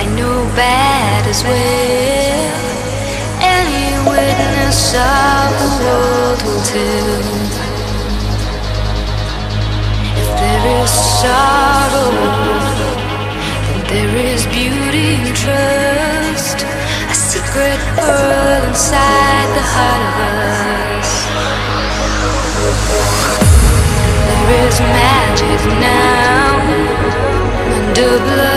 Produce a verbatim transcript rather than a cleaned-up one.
I know bad as well. Any witness of the world will tell. If there is sorrow, then there is beauty and trust, a secret pearl inside the heart of us. There is magic now under blood.